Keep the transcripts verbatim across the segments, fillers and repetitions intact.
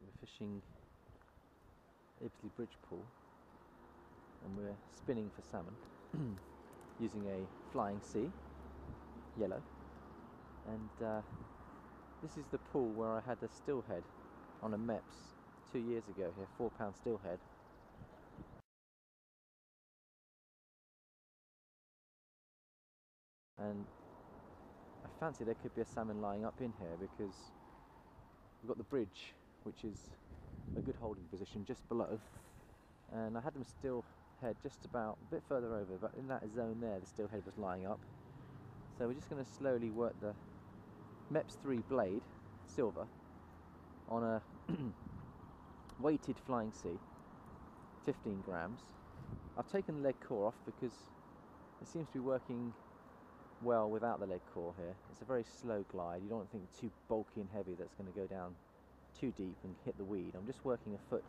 We're fishing Ibsley Bridge Pool and we're spinning for salmon using a Flying C, yellow, and uh, this is the pool where I had a steelhead on a Mepps two years ago here, four pound steelhead. And I fancy there could be a salmon lying up in here because we've got the bridge, which is a good holding position just below, and I had them steelhead just about a bit further over, but in that zone there the steelhead was lying up. So we're just going to slowly work the Mepps three blade, silver, on a weighted Flying C, fifteen grams. I've taken the leg core off because it seems to be working well without the leg core here. It's a very slow glide. You don't want to think too bulky and heavy that's going to go down too deep and hit the weed. I'm just working a foot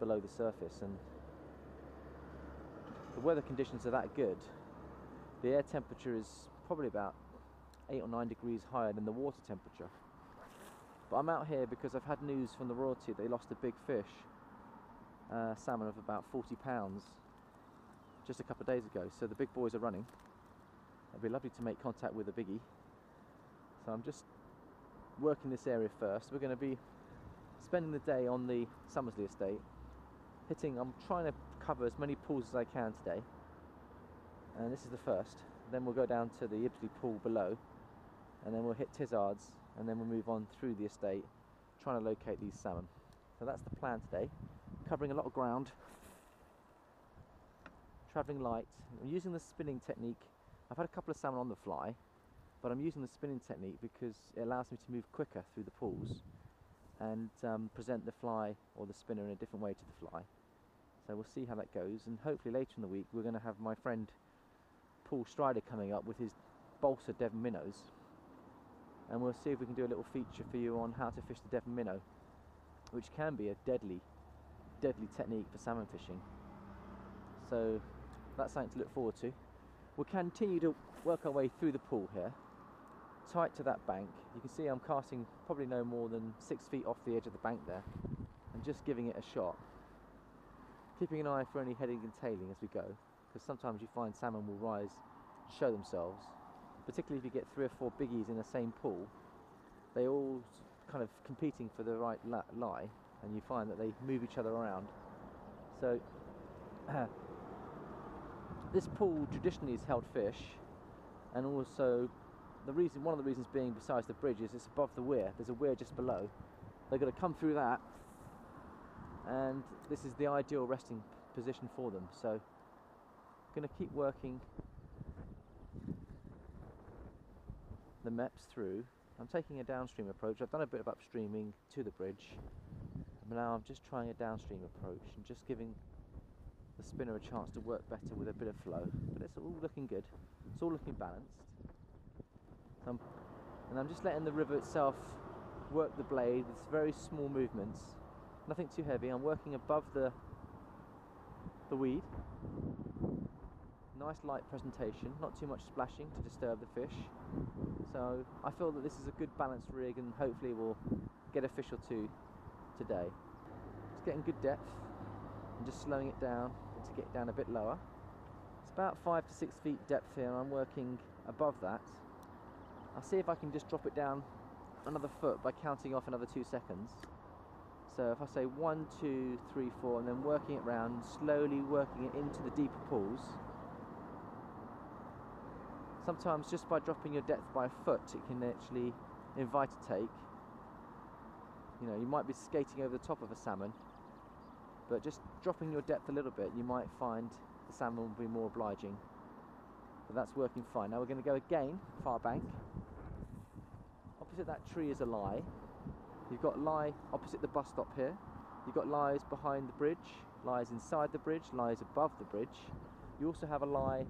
below the surface, and the weather conditions are that good. The air temperature is probably about eight or nine degrees higher than the water temperature. But I'm out here because I've had news from the Royalty that they lost a big fish, uh, salmon of about forty pounds, just a couple of days ago. So the big boys are running. It'd be lovely to make contact with a biggie. So I'm just working this area first. We're going to be spending the day on the Somersley estate, hitting. I'm trying to cover as many pools as I can today, and this is the first. Then we'll go down to the Ibsley pool below, and then we'll hit Tizard's, and then we'll move on through the estate, trying to locate these salmon. So that's the plan today, covering a lot of ground, travelling light. I'm using the spinning technique. I've had a couple of salmon on the fly, but I'm using the spinning technique because it allows me to move quicker through the pools and um, present the fly or the spinner in a different way to the fly. So we'll see how that goes, and hopefully later in the week we're going to have my friend Paul Strider coming up with his balsa Devon minnows, and we'll see if we can do a little feature for you on how to fish the Devon minnow, which can be a deadly deadly technique for salmon fishing. So that's something to look forward to. We'll continue to work our way through the pool here, tight to that bank. You can see I'm casting probably no more than six feet off the edge of the bank there, and just giving it a shot, keeping an eye for any heading and tailing as we go, because sometimes you find salmon will rise and show themselves, particularly if you get three or four biggies in the same pool. They all kind of competing for the right lie, and you find that they move each other around. So this pool traditionally has held fish, and also the reason, one of the reasons being, besides the bridge, is it's above the weir. There's a weir just below. They're going to come through that, and this is the ideal resting position for them. So going to keep working the Mepps through. I'm taking a downstream approach. I've done a bit of upstreaming to the bridge, but now I'm just trying a downstream approach and just giving the spinner a chance to work better with a bit of flow. But it's all looking good. It's all looking balanced. I'm, and I'm just letting the river itself work the blade with very small movements. Nothing too heavy. I'm working above the the weed. Nice light presentation, not too much splashing to disturb the fish. So I feel that this is a good balanced rig, and hopefully we'll get a fish or two today. It's getting good depth. I'm just slowing it down to get it down a bit lower. It's about five to six feet depth here, and I'm working above that. I'll see if I can just drop it down another foot by counting off another two seconds. So if I say one, two, three, four, and then working it round, slowly working it into the deeper pools. Sometimes just by dropping your depth by a foot, it can actually invite a take. You know, you might be skating over the top of a salmon, but just dropping your depth a little bit, you might find the salmon will be more obliging. But that's working fine. Now we're going to go again, far bank. Opposite that tree is a lie. You've got lie opposite the bus stop here. You've got lies behind the bridge, lies inside the bridge, lies above the bridge. You also have a lie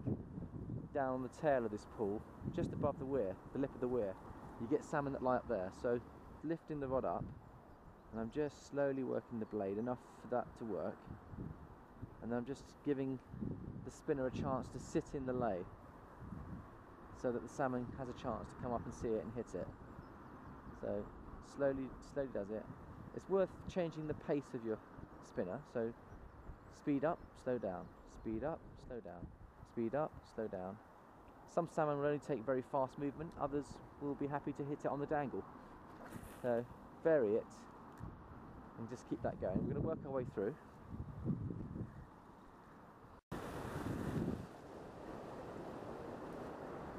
down the tail of this pool, just above the weir, the lip of the weir. You get salmon that lie up there. So lifting the rod up, and I'm just slowly working the blade, enough for that to work, and I'm just giving the spinner a chance to sit in the lay, so that the salmon has a chance to come up and see it and hit it. So slowly, slowly does it. It's worth changing the pace of your spinner, so speed up, slow down, speed up, slow down, speed up, slow down. Some salmon will only take very fast movement, others will be happy to hit it on the dangle. So vary it and just keep that going. We're going to work our way through.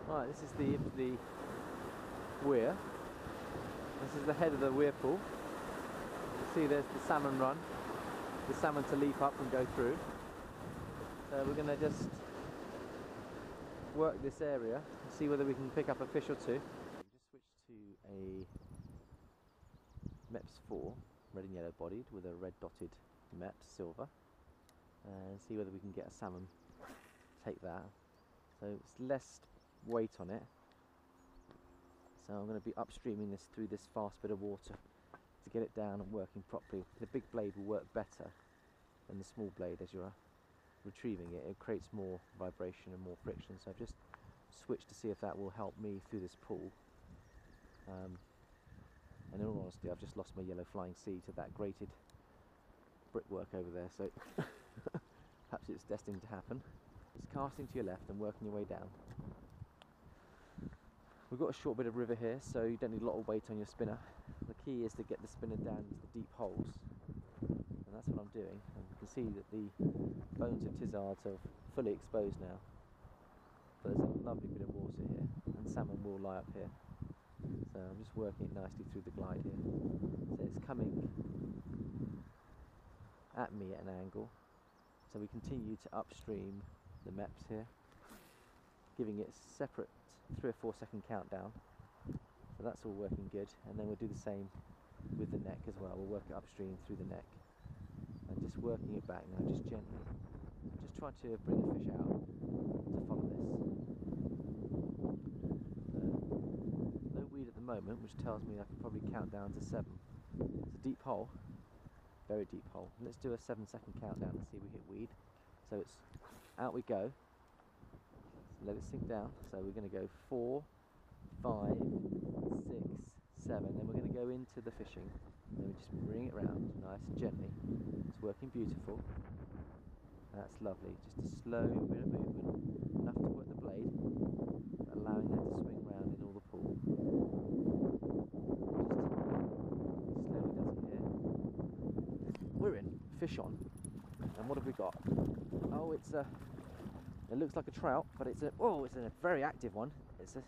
Right, this is the, the weir. This is the head of the weir pool. You see there's the salmon run, the salmon to leap up and go through. So we're going to just work this area and see whether we can pick up a fish or two. Just switch to a Mepps four, red and yellow bodied with a red dotted Mepps silver, and see whether we can get a salmon. Take that. So it's less weight on it. So I'm going to be upstreaming this through this fast bit of water to get it down and working properly. The big blade will work better than the small blade as you're retrieving it. It creates more vibration and more friction. So I've just switched to see if that will help me through this pool. Um, and in all honesty, I've just lost my yellow Flying C to that grated brickwork over there. So perhaps it's destined to happen. It's casting to your left and working your way down. We've got a short bit of river here, so you don't need a lot of weight on your spinner. The key is to get the spinner down into the deep holes, and that's what I'm doing. And you can see that the bones of Tizard's are fully exposed now, but there's a lovely bit of water here, and salmon will lie up here. So I'm just working it nicely through the glide here. So it's coming at me at an angle, so we continue to upstream the Mepps here, giving it a separate three or four second countdown. So that's all working good, and then we'll do the same with the neck as well. We'll work it upstream through the neck and just working it back now, just gently. Just try to bring a fish out to follow this. So, no weed at the moment, which tells me I can probably count down to seven. It's a deep hole, very deep hole. Let's do a seven second countdown and see if we hit weed. So it's out we go. Let it sink down. So we're going to go four, five, six, seven. Then we're going to go into the fishing. Then we just bring it round, nice and gently. It's working beautiful. That's lovely. Just a slow bit of movement, enough to work the blade, allowing that to swing round in all the pool. Just slowly does it here. We're in. Fish on. And what have we got? Oh, it's a. It looks like a trout, but it's a oh, it's a very active one. It's a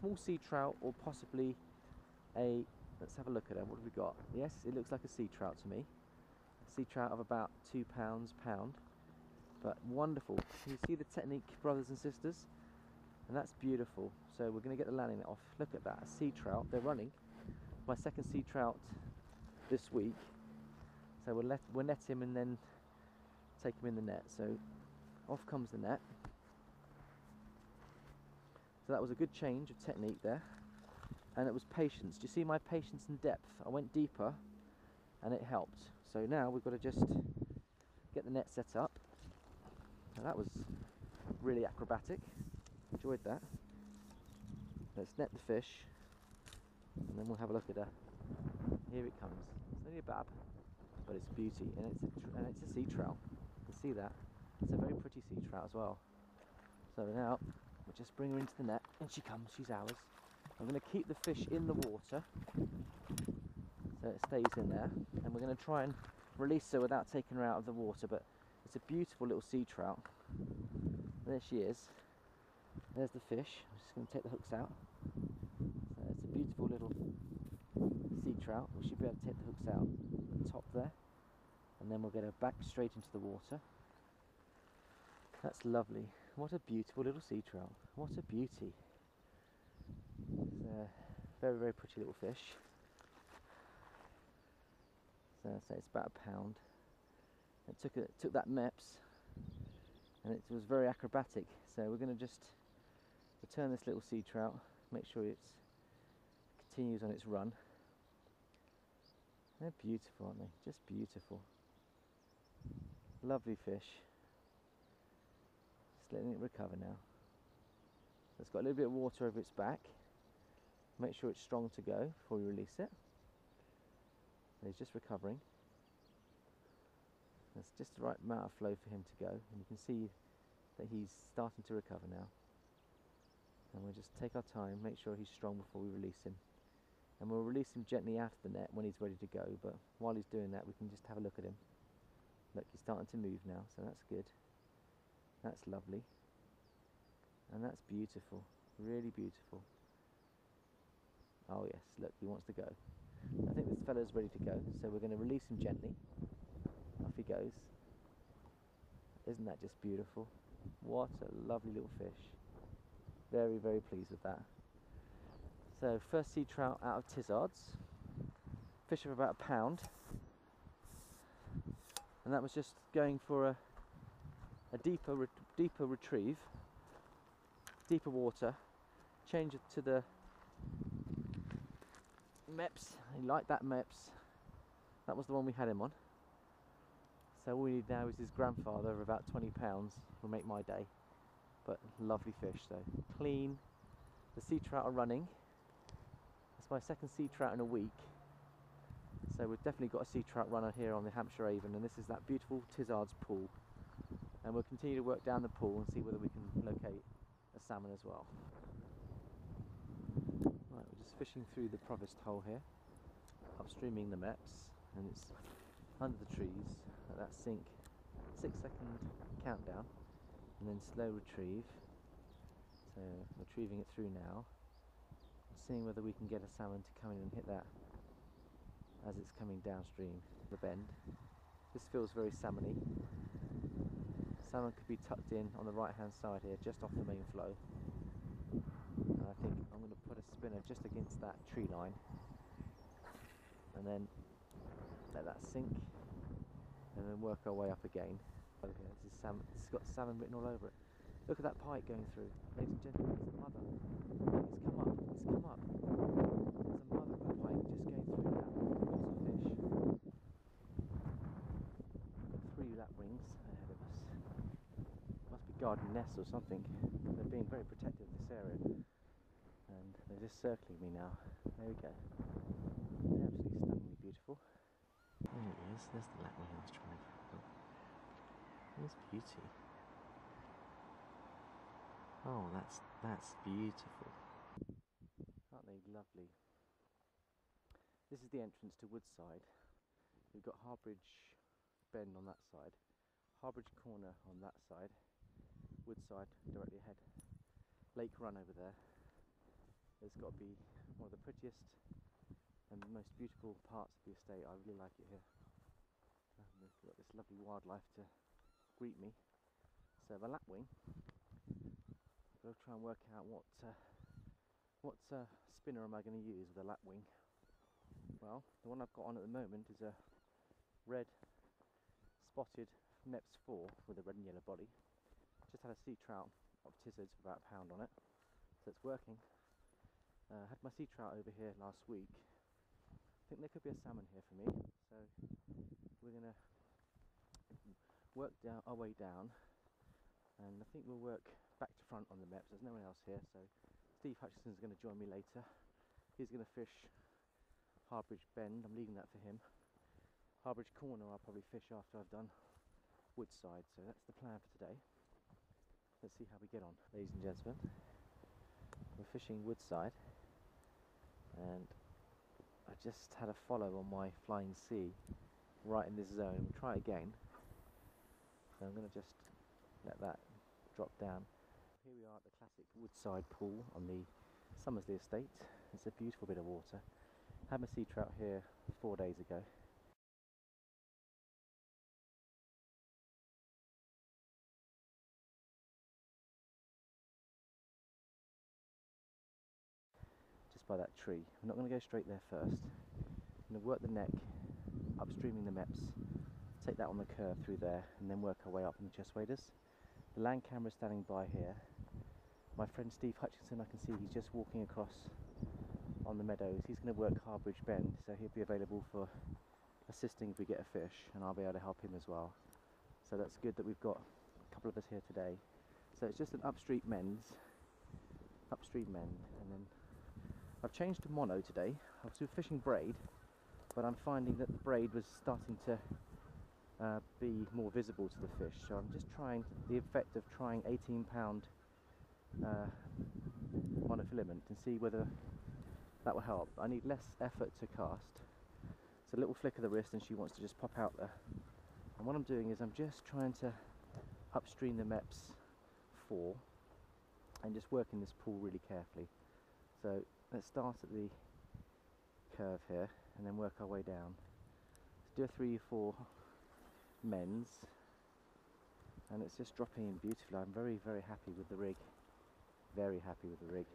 small sea trout, or possibly a. Let's have a look at it. What have we got? Yes, it looks like a sea trout to me. A sea trout of about two pounds pound, but wonderful. You see the technique, brothers and sisters, and that's beautiful. So we're going to get the landing net off. Look at that, a sea trout. They're running. My second sea trout this week. So we'll let we'll net him and then take him in the net. So off comes the net. So that was a good change of technique there, and it was patience. Do you see my patience and depth? I went deeper and it helped. So now we've got to just get the net set up. Now that was really acrobatic, enjoyed that. Let's net the fish and then we'll have a look at her. Here it comes. It's only a bab, but it's beauty, and it's a, and it's a sea trout. You can see that. It's a very pretty sea trout as well. So now we'll just bring her into the net. In she comes, she's ours. I'm going to keep the fish in the water so it stays in there, and we're going to try and release her without taking her out of the water. But it's a beautiful little sea trout. There she is. There's the fish. I'm just going to take the hooks out. So it's a beautiful little sea trout. We should be able to take the hooks out at the top there, and then we'll get her back straight into the water. That's lovely. What a beautiful little sea trout. What a beauty. It's a very, very pretty little fish. So, so it's about a pound. It took, a, it took that Mepps, and it was very acrobatic. So we're going to just return this little sea trout, make sure it continues on its run. They're beautiful, aren't they? Just beautiful. Lovely fish. Just letting it recover now. So it's got a little bit of water over its back. Make sure it's strong to go before we release it. and he's just recovering. That's just the right amount of flow for him to go, and you can see that he's starting to recover now. And we'll just take our time, make sure he's strong before we release him. And we'll release him gently out of the net when he's ready to go, but while he's doing that we can just have a look at him. Look, he's starting to move now, so that's good. That's lovely. And that's beautiful, really beautiful. Oh yes, look, he wants to go. I think this fella's ready to go, so we're going to release him gently. Off he goes. Isn't that just beautiful? What a lovely little fish. Very, very pleased with that. So, first sea trout out of Tizard's. Fish of about a pound. And that was just going for a, a deeper, re deeper retrieve, deeper water. Change it to the Mepps. He liked that Mepps. That was the one we had him on. So all we need now is his grandfather of about twenty pounds. Will make my day. But lovely fish though. Clean. The sea trout are running. That's my second sea trout in a week. So we've definitely got a sea trout runner here on the Hampshire Avon, and this is that beautiful Tizard's pool. And we'll continue to work down the pool and see whether we can locate a salmon as well. Right, we're just fishing through the provest hole here, upstreaming the Mepps, and it's under the trees at that sink. Six second countdown and then slow retrieve. So retrieving it through now, seeing whether we can get a salmon to come in and hit that as it's coming downstream the bend. This feels very salmony. Salmon could be tucked in on the right hand side here, just off the main flow, and I think I'm going to put a spinner just against that tree line and then let that sink and then work our way up again. Okay, this is salmon. It's got salmon written all over it. Look at that pike going through. Ladies and gentlemen, it's a mother. It's come up, it's come up. It's a mother of a pike just going through now. Lots of fish. Got three lap rings ahead of us. Must be garden nests or something. They're being very protective of this area. And they're just circling me now. There we go. They're absolutely stunningly beautiful. There it is, there's the lap ring I was trying to find. There's beauty. Oh, that's that's beautiful. Aren't they lovely? This is the entrance to Woodside. We've got Harbridge Bend on that side, Harbridge Corner on that side, Woodside directly ahead, Lake Run over there. It's got to be one of the prettiest and most beautiful parts of the estate. I really like it here. And we've got this lovely wildlife to greet me. So the lapwing. I'll try and work out what uh, what uh, spinner am I going to use with a lapwing. Well, the one I've got on at the moment is a red spotted Mepps four with a red and yellow body. Just had a sea trout of Tizard's for about a pound on it, so it's working. I uh, had my sea trout over here last week. I think there could be a salmon here for me, so we're going to work down our way down, and I think we'll work back to front on the Mepps. There's no one else here, so Steve Hutchinson is going to join me later. He's going to fish Harbridge Bend. I'm leaving that for him. Harbridge Corner I'll probably fish after I've done Woodside, so that's the plan for today. Let's see how we get on. Ladies and gentlemen, we're fishing Woodside, and I just had a follow on my Flying C right in this zone. We'll try again. So I'm going to just let that drop down. Here we are at the classic Woodside pool on the Summersley estate. It's a beautiful bit of water. Had my sea trout here four days ago. Just by that tree. I'm not going to go straight there first. I'm going to work the neck, upstreaming the Mepps. Take that on the curve through there and then work our way up on the chest waders. The land camera is standing by here. My friend Steve Hutchinson, I can see he's just walking across on the meadows. He's going to work Harbridge Bend, so he'll be available for assisting if we get a fish, and I'll be able to help him as well. So that's good that we've got a couple of us here today. So it's just an upstream mends, upstream mend, and then I've changed to mono today. I was fishing braid, but I'm finding that the braid was starting to uh, be more visible to the fish. So I'm just trying the effect of trying eighteen pound uh, monofilament and see whether that will help. I need less effort to cast. It's a little flick of the wrist and she wants to just pop out there. And what I'm doing is I'm just trying to upstream the Mepps four and just working this pool really carefully. So let's start at the curve here and then work our way down. Let's do a three, four mends, and it's just dropping in beautifully. I'm very, very happy with the rig. Very happy with the rig.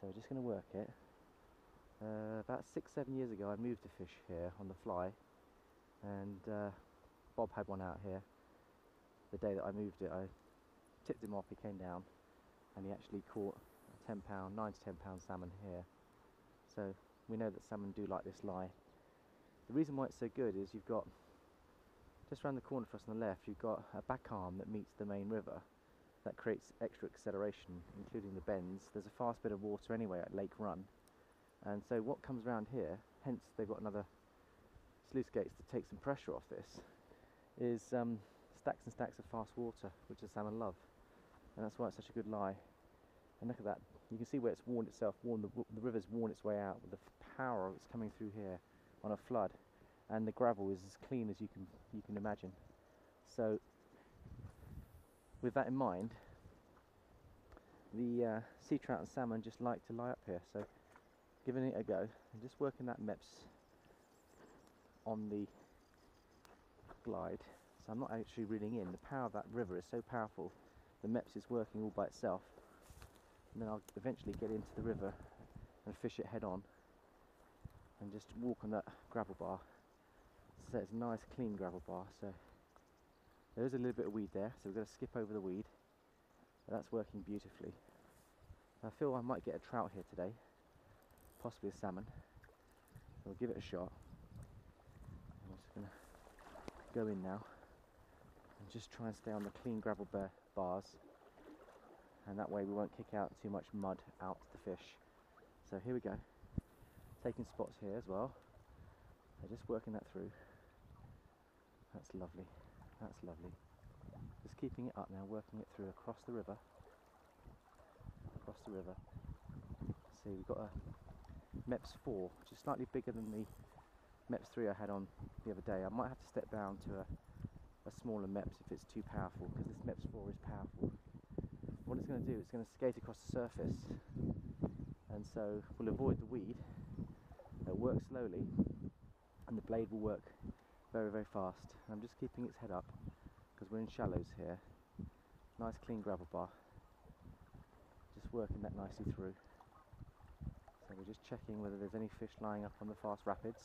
So we're just going to work it. Uh, about six, seven years ago, I moved a fish here on the fly, and uh, Bob had one out here. The day that I moved it, I tipped him off, he came down, and he actually caught a ten pound, nine to ten pound salmon here. So we know that salmon do like this lie. The reason why it's so good is you've got, just round the corner for us on the left, you've got a back arm that meets the main river. That creates extra acceleration, including the bends. There's a fast bit of water anyway at Lake Run. And so what comes around here, hence they've got another sluice gates to take some pressure off this, is um, stacks and stacks of fast water, which the salmon love. And that's why it's such a good lie. And look at that. You can see where it's worn itself, worn the, the river's worn its way out with the power that's coming through here on a flood. And the gravel is as clean as you can, you can imagine. So with that in mind, the uh, sea trout and salmon just like to lie up here. So giving it a go and just working that Mepps on the glide. So I'm not actually reeling in. The power of that river is so powerful. The Mepps is working all by itself. And then I'll eventually get into the river and fish it head on and just walk on that gravel bar. So it's a nice clean gravel bar. So there is a little bit of weed there, so we're going to skip over the weed. But that's working beautifully. I feel I might get a trout here today, possibly a salmon. We'll give it a shot. I'm just going to go in now and just try and stay on the clean gravel bar bars, and that way we won't kick out too much mud out to the fish. So here we go, taking spots here as well. So just working that through. That's lovely, that's lovely. Just keeping it up now, working it through across the river, across the river. See, we've got a Mepps four, which is slightly bigger than the Mepps three I had on the other day. I might have to step down to a, a smaller Mepps if it's too powerful, because this Mepps four is powerful. What it's going to do, it's going to skate across the surface, and so we'll avoid the weed. It'll work slowly and the blade will work very, very fast. And I'm just keeping its head up because we're in shallows here. Nice clean gravel bar, just working that nicely through. So we're just checking whether there's any fish lying up on the fast rapids,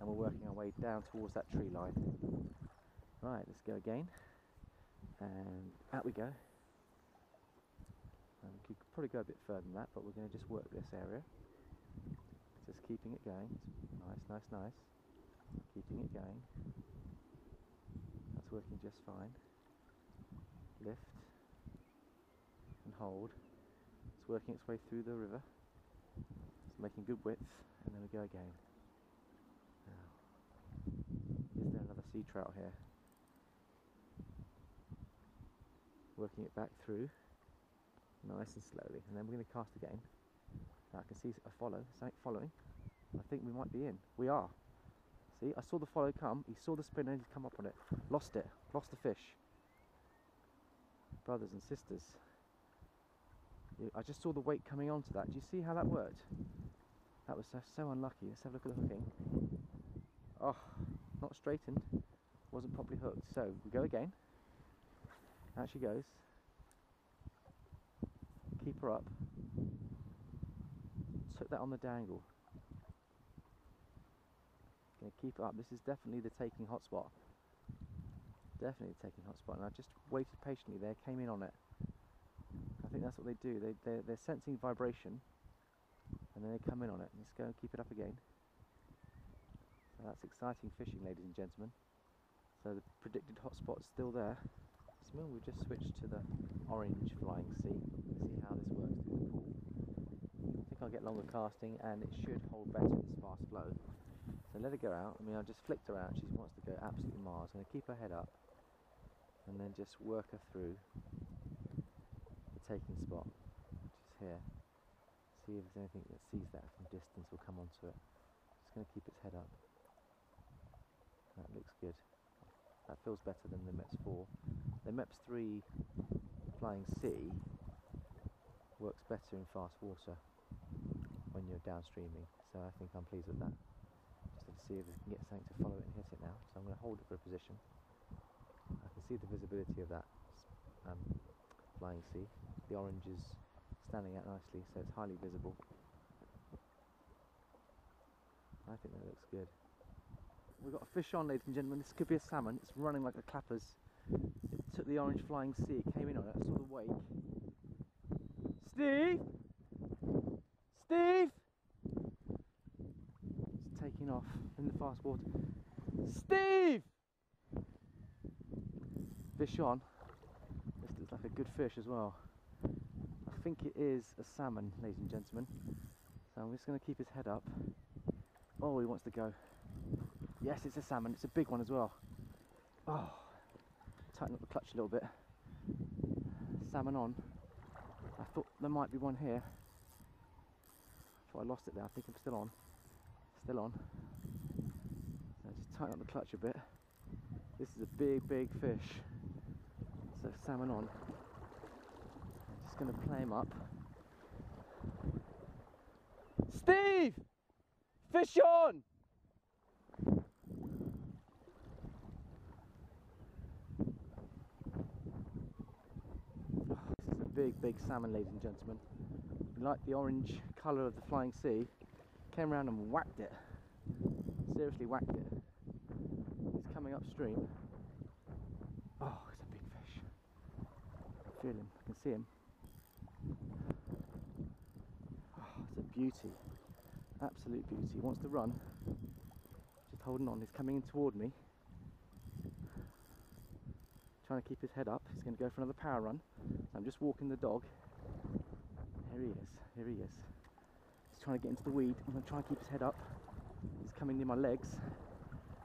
and we're working our way down towards that tree line. Right, let's go again, and out we go. Um, we could probably go a bit further than that, but we're going to just work this area. Just keeping it going. Nice, nice, nice. Keeping it going. That's working just fine. Lift and hold. It's working its way through the river. It's making good width, and then we go again. Now, is there another sea trout here? Working it back through. Nice and slowly, and then we're going to cast again. Now I can see a follow, something following. I think we might be in. We are. See, I saw the follow come, he saw the spin and he's come up on it. Lost it, lost the fish. Brothers and sisters, I just saw the weight coming onto that. Do you see how that worked? That was so, so unlucky. Let's have a look at the hooking. Oh, not straightened, wasn't properly hooked. So we go again. Out she goes. Keep her up. Took that on the dangle. Gonna keep it up. This is definitely the taking hotspot. Definitely the taking hotspot. And I just waited patiently there, came in on it. I think that's what they do. They, they're, they're sensing vibration, and then they come in on it. Let's go and keep it up again. So that's exciting fishing, ladies and gentlemen. So the predicted hotspot's still there. So we'll just switch to the orange Flying C and see how this works through the pool. I think I'll get longer casting, and it should hold better at this fast flow. So let her go out. I mean, I just flicked her out. She wants to go absolutely miles. I'm going to keep her head up and then just work her through the taking spot, which is here. See if there's anything that sees that from distance will come onto it. Just going to keep its head up. That looks good. That feels better than the Mepps four. The Mepps three Flying C works better in fast water when you're downstreaming, so I think I'm pleased with that. Just to see if we can get something to follow it and hit it now. So I'm going to hold it for a position. I can see the visibility of that um, Flying C. The orange is standing out nicely, so it's highly visible. I think that looks good. We've got a fish on, ladies and gentlemen. This could be a salmon. It's running like the clappers. It took the orange Flying C, it came in on it, I saw the wake. Steve! Steve! It's taking off in the fast water. Steve! Fish on. This looks like a good fish as well. I think it is a salmon, ladies and gentlemen. So I'm just going to keep his head up. Oh, he wants to go. Yes, it's a salmon. It's a big one as well. Oh. Tighten up the clutch a little bit. Salmon on. I thought there might be one here. I thought I lost it there. I think I'm still on. Still on. So just tighten up the clutch a bit. This is a big, big fish. So salmon on. I'm just going to play him up. Steve! Fish on! Big, big salmon, ladies and gentlemen. We like the orange colour of the Flying sea. Came around and whacked it. Seriously whacked it. It's coming upstream. Oh, it's a big fish. I feel him, I can see him. Oh, it's a beauty. Absolute beauty. He wants to run. Just holding on, he's coming in toward me. Trying to keep his head up. He's going to go for another power run. I'm just walking the dog. Here he is, here he is. He's trying to get into the weed. I'm going to try and keep his head up. He's coming near my legs.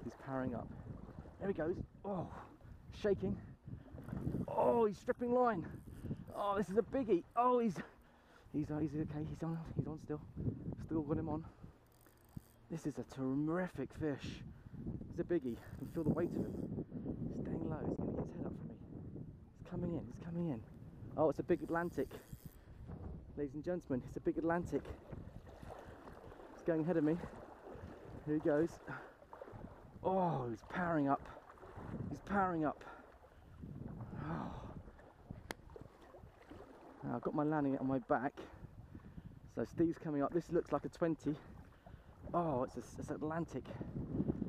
He's powering up. There he goes. Oh, shaking. Oh, he's stripping line. Oh, this is a biggie. Oh, he's he's, he's okay. He's on, he's on still. Still got him on. This is a terrific fish. It's a biggie. I can feel the weight of him. He's staying low. He's going to get his head up for me. He's coming in, he's coming in. Oh, it's a big Atlantic. Ladies and gentlemen, it's a big Atlantic. It's going ahead of me. Here he goes. Oh, he's powering up. He's powering up. Oh. Now I've got my landing on my back. So Steve's coming up. This looks like a twenty. Oh, it's, a, it's an Atlantic.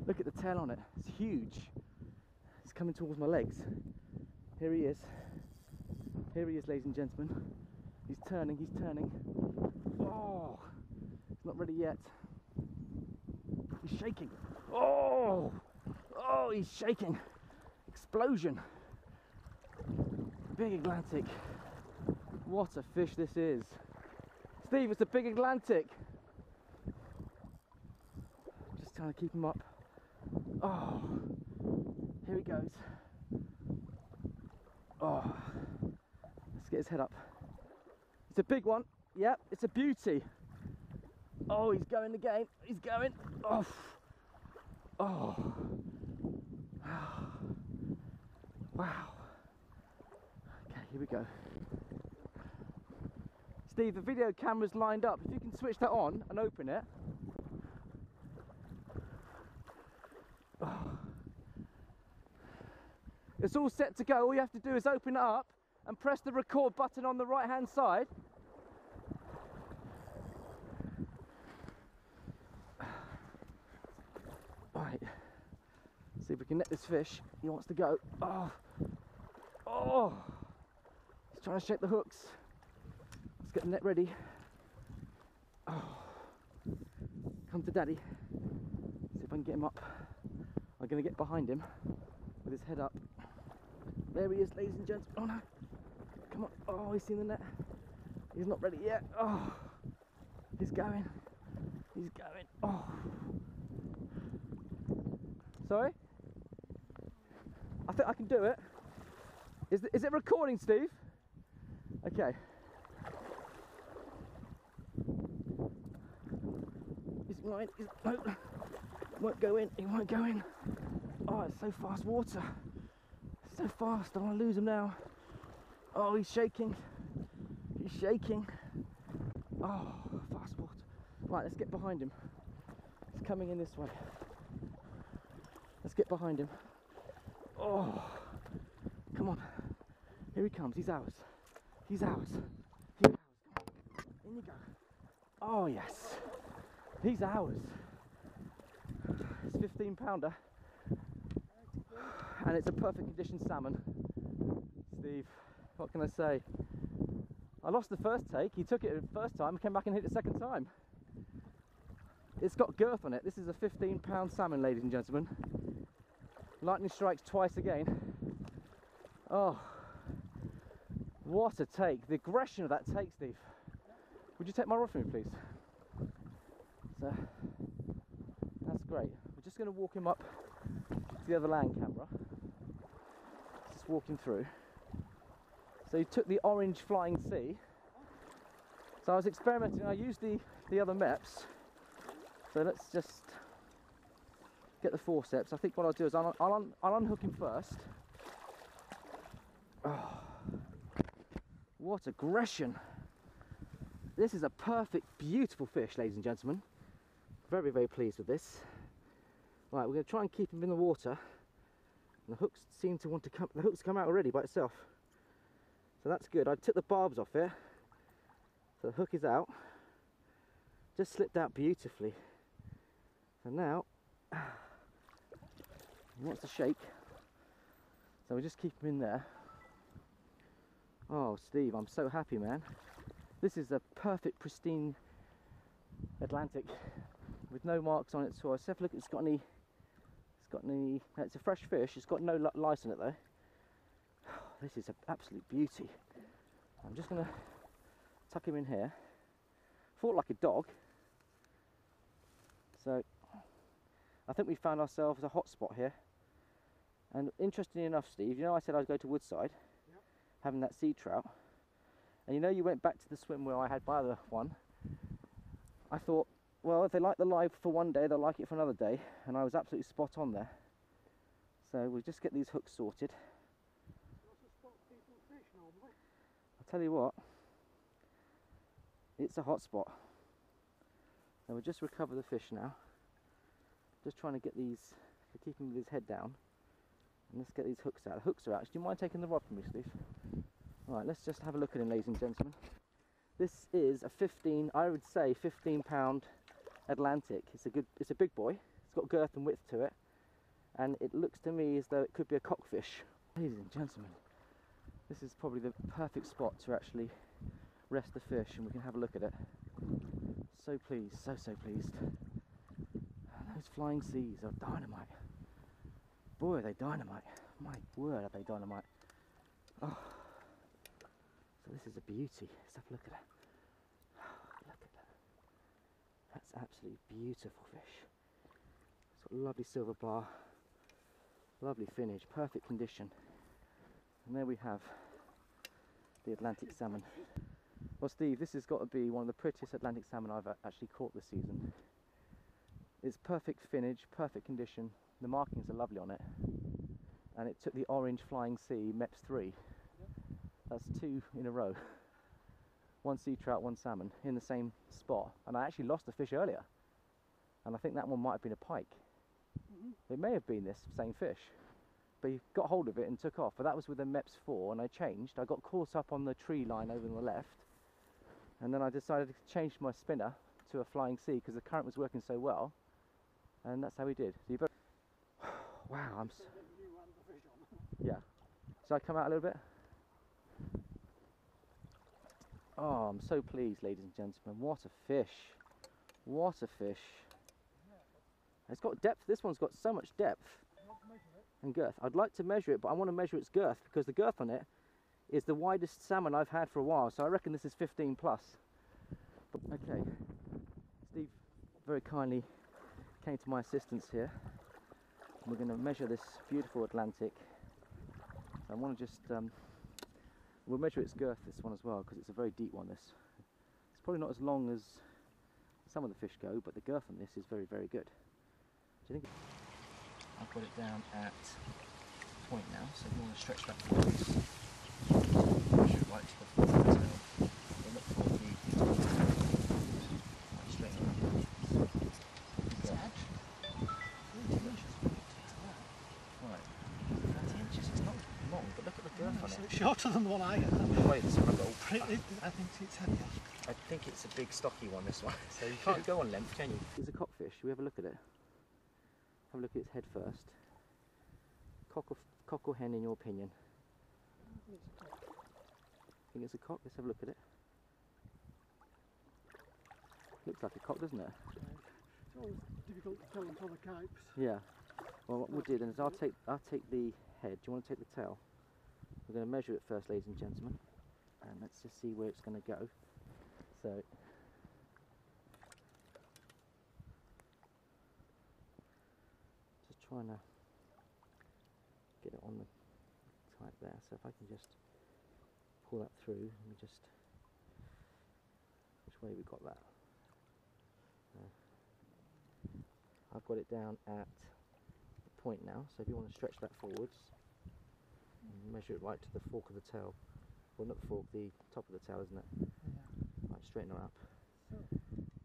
Look at the tail on it. It's huge. It's coming towards my legs. Here he is. Here he is, ladies and gentlemen. He's turning, he's turning. Oh, he's not ready yet. He's shaking. Oh, oh, he's shaking. Explosion. Big Atlantic. What a fish this is. Steve, it's a big Atlantic. I'm just trying to keep him up. Oh, here he goes. Oh. Let's get his head up. It's a big one. Yep, it's a beauty. Oh, he's going again. He's going. Oh. Oh. Wow. Okay, here we go. Steve, the video camera's lined up. If you can switch that on and open it. Oh. It's all set to go. All you have to do is open it up and press the record button on the right hand side. Right, see if we can net this fish. He wants to go. Oh, oh, he's trying to shake the hooks. Let's get the net ready. Oh, come to daddy. See if I can get him up. I'm going to get behind him with his head up. There he is, ladies and gents. Oh no. Come on. Oh, he's seen the net. He's not ready yet. Oh, he's going. He's going. Oh, Sorry? I think I can do it. Is, th is it recording, Steve? Okay. Is it mine? Is it, no. It won't go in. It won't go in. Oh, it's so fast water. It's so fast. I want to lose him now. Oh, he's shaking. He's shaking. Oh, fast water. Right, let's get behind him. He's coming in this way. Let's get behind him. Oh, come on. Here he comes. He's ours. He's ours. He's ours. Come on. In you go. Oh, yes. He's ours. It's fifteen pounder. And it's a perfect conditioned salmon. Steve, what can I say? I lost the first take. He took it the first time, came back and hit it the second time. It's got girth on it. This is a fifteen pound salmon, ladies and gentlemen. Lightning strikes twice again. Oh, what a take. The aggression of that take, Steve. Would you take my rod for me, please? So, that's great. We're just going to walk him up to the other land camera. Just walking through. So he took the orange Flying C. So I was experimenting. I used the, the other Mepps. So let's just get the forceps. I think what I'll do is I'll, I'll, un, I'll unhook him first. Oh, what aggression. This is a perfect, beautiful fish, ladies and gentlemen. Very, very pleased with this. Right, we're going to try and keep him in the water. And the hooks seem to want to come, the hook's come out already by itself. So that's good. I took the barbs off here, so the hook is out. Just slipped out beautifully. And now he wants to shake, so we just keep him in there. Oh, Steve, I'm so happy, man. This is a perfect, pristine Atlantic with no marks on it. So let's have a look. It's got any? It's got any? It's a fresh fish. It's got no lice in it though. This is an absolute beauty. I'm just going to tuck him in here. Fought like a dog. So I think we found ourselves a hot spot here. And interestingly enough, Steve, you know I said I'd go to Woodside, yep, having that sea trout. And you know you went back to the swim where I had my other one. I thought, well, if they like the live for one day, they'll like it for another day. And I was absolutely spot on there. So we'll just get these hooks sorted. I'll tell you what, it's a hot spot. And we'll just recover the fish now. Just trying to get these, keep him with his head down. And let's get these hooks out. The hooks are out. Do you mind taking the rod from me, Steve? Alright, let's just have a look at him, ladies and gentlemen. This is a fifteen, I would say fifteen pound Atlantic. It's a good, it's a big boy. It's got girth and width to it. And it looks to me as though it could be a cockfish. Ladies and gentlemen, this is probably the perfect spot to actually rest the fish and we can have a look at it. So pleased, so, so pleased. And those Flying Seas are dynamite. Boy, are they dynamite. My word, are they dynamite. Oh, so this is a beauty. Let's have a look at it. Oh, look at that. That's absolutely beautiful fish. It's got a lovely silver bar, lovely finish, perfect condition. And there we have the Atlantic salmon. Well, Steve, this has got to be one of the prettiest Atlantic salmon I've actually caught this season. It's perfect finnage, perfect condition. The markings are lovely on it. And it took the orange Flying Sea Meps three. That's two in a row. One sea trout, one salmon in the same spot. And I actually lost the fish earlier. And I think that one might have been a pike. It may have been this same fish. But he got hold of it and took off, but that was with the Meps four and I changed. I got caught up on the tree line over on the left and then I decided to change my spinner to a Flying C because the current was working so well, and that's how we did. So you better... Wow, I'm so... Yeah. Shall I come out a little bit? Oh, I'm so pleased, ladies and gentlemen. What a fish. What a fish. It's got depth. This one's got so much depth. And girth. I'd like to measure it, but I want to measure its girth because the girth on it is the widest salmon I've had for a while, so I reckon this is fifteen plus. Okay, Steve very kindly came to my assistance here We're going to measure this beautiful Atlantic. I want to just, um, we'll measure its girth, this one as well, because it's a very deep one. This, it's probably not as long as some of the fish go, but the girth on this is very, very good. Do you think? I've got it down at point now, so we want to stretch back the waist. Shoot right to the front of the tail. We'll look for the right straight on the edge. Sad. Ooh, delicious. Right. That's inches, it's not long, but look at the girth yeah, on it. It's shorter than the one I have. Wait, this one I've got all pretty. I think it's heavier. I think it's a big stocky one, this one, so you can't go on length, can you? It's a cockfish, shall we have a look at it? Have a look at its head first. Cock or, cock or hen in your opinion? I think it's a cock. I think it's a cock? Let's have a look at it. Looks like a cock, doesn't it? It's always difficult to tell until the kipes. Yeah. Well, what we'll do then is I'll take, I'll take the head. Do you want to take the tail? We're going to measure it first, ladies and gentlemen. And let's just see where it's going to go. So... just trying to... get it on the type there, so if I can just pull that through, let me just, which way we got that? Uh, I've got it down at the point now, so if you want to stretch that forwards, and measure it right to the fork of the tail, well not the fork, the top of the tail, isn't it? Yeah. Right, straighten her up. So,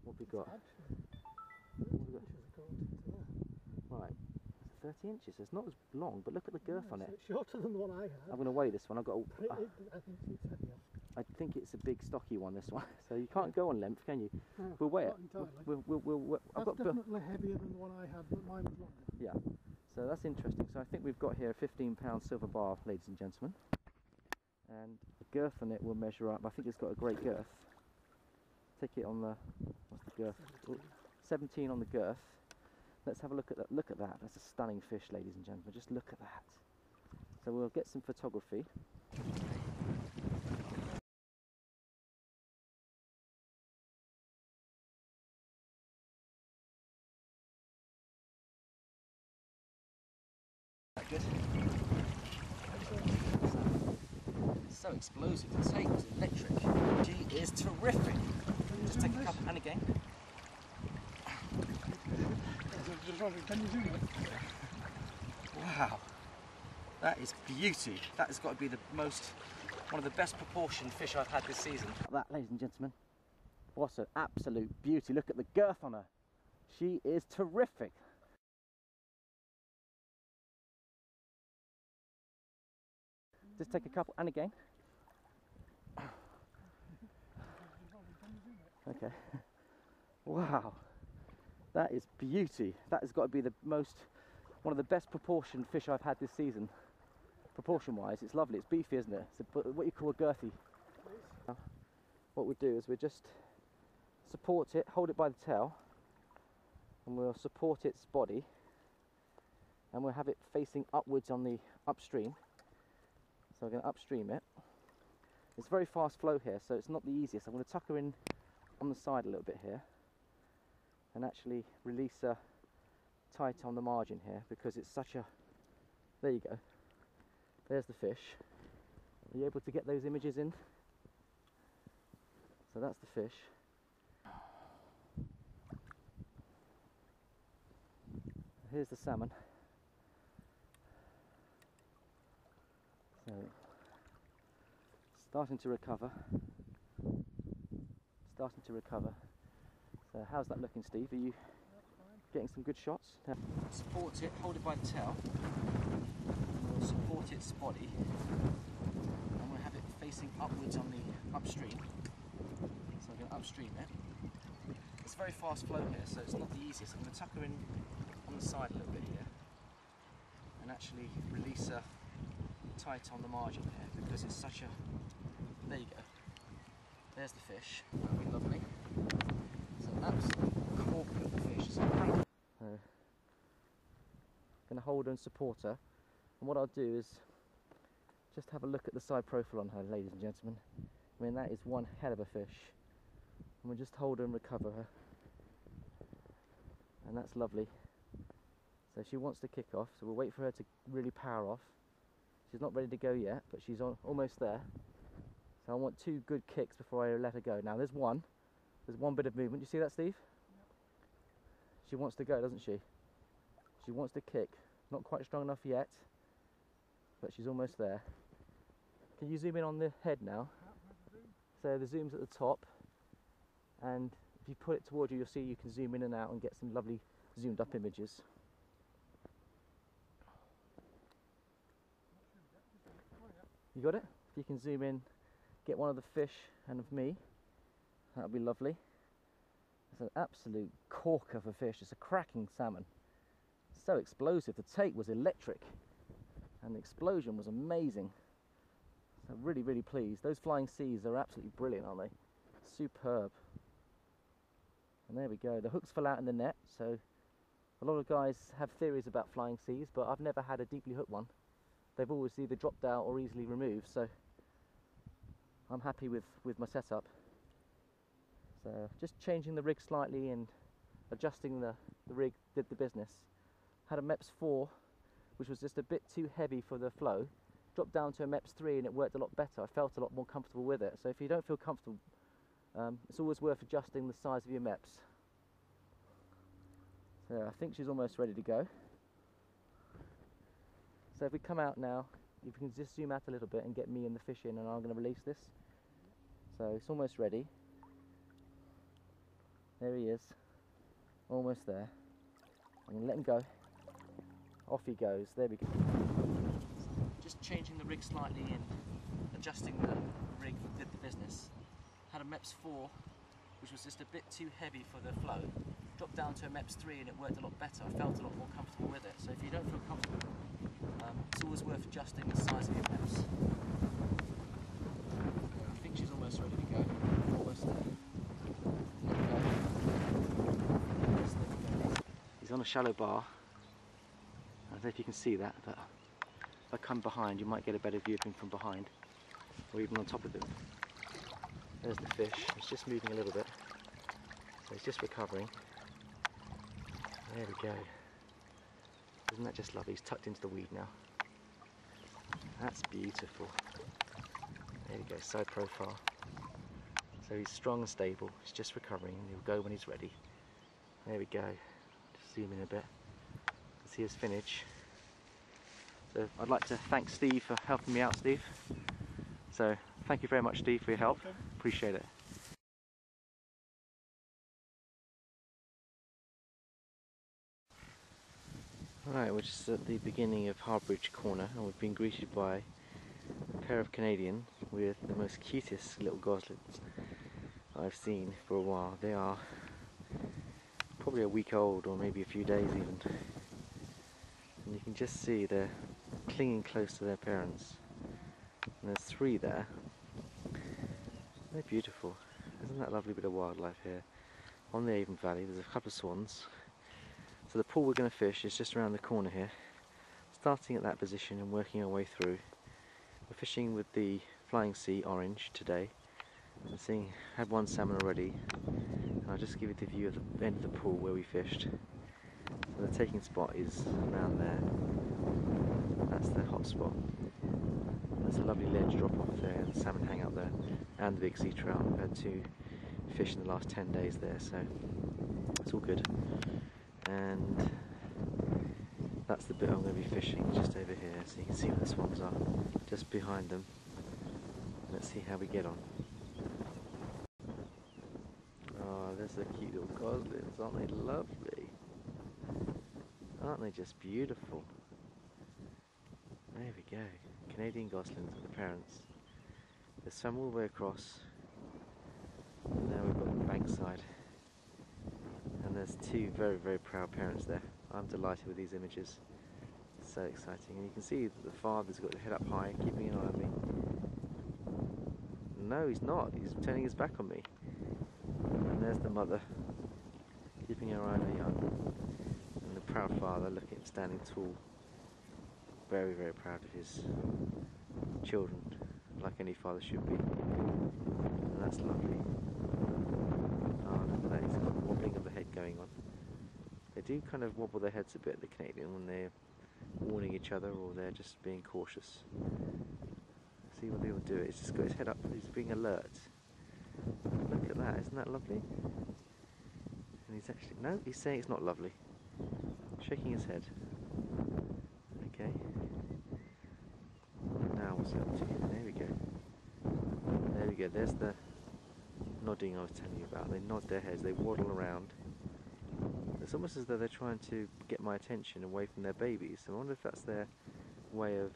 what have we got? What have we got? Right. thirty inches, it's not as long, but look at the girth yeah, on it. It's shorter than the one I have. I'm going to weigh this one. I've got. All, uh, I, think it's heavier. I think it's a big stocky one, this one. So you can't go on length, can you? No, we'll weigh not it. Entirely. We'll, we'll, we'll, we'll, that's I've got definitely heavier than the one I had, but mine was longer. Yeah, so that's interesting. So I think we've got here a fifteen pound silver bar, ladies and gentlemen. And the girth on it will measure up. I think it's got a great girth. Take it on the, what's the girth? seventeen, oh, seventeen on the girth. Let's have a look at that. Look at that. That's a stunning fish, ladies and gentlemen. Just look at that. So we'll get some photography. That good? It's so explosive. The tape is electric. She is terrific. Just take a couple and again. Can you do it? Wow, that is beauty. That has got to be the most, one of the best proportioned fish I've had this season. That, ladies and gentlemen, what an absolute beauty. Look at the girth on her. She is terrific. Just take a couple and again. Okay. Wow. That is beauty. That has got to be the most, one of the best proportioned fish I've had this season. Proportion-wise, it's lovely. It's beefy, isn't it? It's a, what you call a girthy. Now, what we do is we just support it, hold it by the tail, and we'll support its body, and we'll have it facing upwards on the upstream. So we're going to upstream it. It's very fast flow here, so it's not the easiest. I'm going to tuck her in on the side a little bit here. And actually release her tight on the margin here because it's such a. There you go. There's the fish. Are you able to get those images in? So that's the fish. Here's the salmon. So starting to recover. Starting to recover. So how's that looking, Steve? Are you getting some good shots? Support it, hold it by the tail. We'll support its body. And we'll have it facing upwards on the upstream. So I'm going to upstream it. It's very fast flow here, so it's not the easiest. I'm going to tuck her in on the side a little bit here. And actually release her tight on the margin here because it's such a... There you go. There's the fish. That'll be lovely. Absolutely corporate fish. I'm going to hold her and support her. And what I'll do is just have a look at the side profile on her, ladies and gentlemen. I mean, that is one hell of a fish. And we'll just hold her and recover her. And that's lovely. So So she wants to kick off, so we'll wait for her to really power off. She's not ready to go yet, but she's on, almost there. So I want two good kicks before I let her go. Now there's one, there's one bit of movement. You see that, Steve? No. She wants to go, doesn't she? She wants to kick. Not quite strong enough yet, but she's almost there. Can you zoom in on the head now? So the zoom's at the top, and if you put it towards you, you'll see you can zoom in and out and get some lovely zoomed up images. You got it? If you can zoom in, get one of the fish and of me, that would be lovely. It's an absolute cork of a fish, it's a cracking salmon. So explosive, the take was electric, and the explosion was amazing. So really, really pleased. Those Flying C's are absolutely brilliant, aren't they? Superb. And there we go, the hooks fell out in the net, so a lot of guys have theories about Flying C's, but I've never had a deeply hooked one. They've always either dropped out or easily removed, so I'm happy with, with my setup. So just changing the rig slightly and adjusting the, the rig did the business. Had a Mepps four, which was just a bit too heavy for the flow. Dropped down to a Mepps three and it worked a lot better. I felt a lot more comfortable with it. So if you don't feel comfortable, Um, it's always worth adjusting the size of your Mepps. So I think she's almost ready to go. So if we come out now, if we can just zoom out a little bit and get me and the fish in, and I'm going to release this. So it's almost ready. There he is, almost there. I'm going to let him go. Off he goes, there we go. Just changing the rig slightly and adjusting the rig did the business. Had a Mepps four, which was just a bit too heavy for the flow. Dropped down to a Mepps three and it worked a lot better. I felt a lot more comfortable with it. So if you don't feel comfortable, um, it's always worth adjusting the size of your Mepps. I think she's almost ready to go. Almost there. There we go. He's on a shallow bar. I don't know if you can see that, but if I come behind, you might get a better view of him from behind, or even on top of him. There's the fish, it's just moving a little bit, so it's just recovering. There we go. Isn't that just lovely? He's tucked into the weed now. That's beautiful. There we go, side profile. So he's strong and stable, he's just recovering, and he'll go when he's ready. There we go. Just zoom in a bit. You can see his finnage. So I'd like to thank Steve for helping me out, Steve. So thank you very much, Steve, for your help. Appreciate it. Alright, we're just at the beginning of Harbridge Corner, and we've been greeted by a pair of Canadians with the most cutest little goslings I've seen for a while. They are probably a week old, or maybe a few days even. And you can just see they're clinging close to their parents. And there's three there. They're beautiful. Isn't that a lovely bit of wildlife here? On the Avon Valley there's a couple of swans. So the pool we're going to fish is just around the corner here. Starting at that position and working our way through. We're fishing with the Flying Sea orange today. I'm seeing, had one salmon already. And I'll just give you the view of the end of the pool where we fished. So the taking spot is around there. That's the hot spot. There's a lovely ledge drop off there, and the salmon hang out there, and the big sea trout. I've had two fish in the last ten days there, so it's all good. And that's the bit I'm going to be fishing just over here, so you can see where the swans are, just behind them. Let's see how we get on. Oh, there's a cute little goslings, aren't they lovely? Aren't they just beautiful? There we go. Canadian goslings with the parents. There's some all the way across. And now we've got the bankside. And there's two very, very proud parents there. I'm delighted with these images. It's so exciting. And you can see that the father's got the head up high, keeping an eye on me. No, he's not. He's turning his back on me. And there's the mother, keeping her eye on her young. And the proud father, look at him standing tall. Very, very proud of his children, like any father should be. And that's lovely. Oh, look at that, he's got the wobbling of the head going on. they do kind of wobble their heads a bit, the Canadian, when they're warning each other or they're just being cautious. See what they will do. It's just got his head up, he's being alert. Look at that, isn't that lovely? And he's actually, no, he's saying it's not lovely. Shaking his head. Okay. Now what's up to you? There we go. There we go, there's the nodding I was telling you about. They nod their heads, they waddle around. It's almost as though they're trying to get my attention away from their babies. I wonder if that's their way of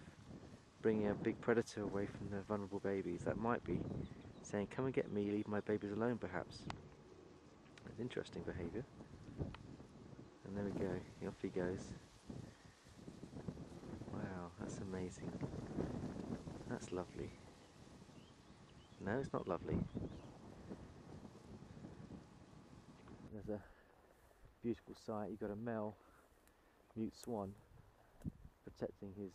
bringing a big predator away from their vulnerable babies. That might be saying, come and get me, leave my babies alone, perhaps. It's interesting behaviour. And there we go, off he goes. Wow, that's amazing. That's lovely. No, it's not lovely. There's a beautiful sight. You've got a male mute swan protecting his